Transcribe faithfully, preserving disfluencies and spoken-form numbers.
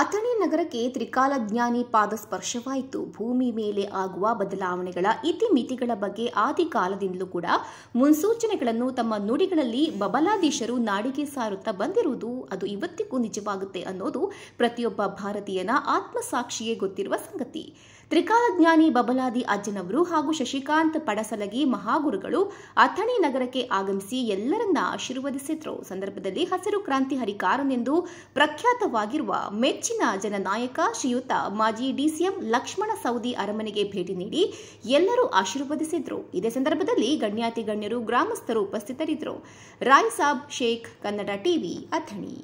ಅಥಣಿ ನಗರಕ್ಕೆ ತ್ರಿಕಾಲ ಜ್ಞಾನಿ ಪಾದಸ್ಪರ್ಶವಾಯಿತು. ಭೂಮಿ ಮೇಲೆ ಆಗುವ ಬದಲಾವಣೆಗಳ ಇತಿಮಿತಿಗಳ ಬಗ್ಗೆ ಆದಿಕಾಲದಿಂದಲೂ ಕೂಡ ಮುನ್ಸೂಚನೆಗಳನ್ನು ತಮ್ಮ ನುಡಿಗಳಲ್ಲಿ ಬಬಲಾಧೀಶರು ನಾಡಿಗೆ ಸಾರುತ್ತಾ ಬಂದಿರುವುದು ಅದು ಇವತ್ತಿಗೂ ನಿಜವಾಗುತ್ತೆ ಅನ್ನೋದು ಪ್ರತಿಯೊಬ್ಬ ಭಾರತೀಯನ ಆತ್ಮಸಾಕ್ಷಿಯೇ ಗೊತ್ತಿರುವ ಸಂಗತಿ. ತ್ರಿಕಾಲ ಜ್ಞಾನಿ ಬಬಲಾದಿ ಅಜ್ಜನವರು ಹಾಗೂ ಶಶಿಕಾಂತ್ ಪಡಸಲಗಿ ಮಹಾಗುರುಗಳು ಅಥಣಿ ನಗರಕ್ಕೆ ಆಗಮಿಸಿ ಎಲ್ಲರನ್ನ ಆಶೀರ್ವದಿಸಿದ್ರು. ಸಂದರ್ಭದಲ್ಲಿ ಹಸಿರು ಕ್ರಾಂತಿ ಹರಿಕಾರನೆಂದು ಪ್ರಖ್ಯಾತವಾಗಿರುವ ಮೆಚ್ಚಿನ ಜನನಾಯಕ ಶ್ರೀಯುತ ಮಾಜಿ ಡಿಸಿಎಂ ಲಕ್ಷ್ಮಣ ಸೌದಿ ಅರಮನೆಗೆ ಭೇಟಿ ನೀಡಿ ಎಲ್ಲರೂ ಆಶೀರ್ವದಿಸಿದ್ರು. ಇದೇ ಸಂದರ್ಭದಲ್ಲಿ ಗಣ್ಯಾತಿ ಗಣ್ಯರು, ಗ್ರಾಮಸ್ಥರು ಉಪಸ್ಥಿತರಿದ್ದರು. ರಾಯ್ ಸಾಬ್ ಶೇಖ್, ಕನ್ನಡ ಟಿವಿ, ಅಥಣಿ.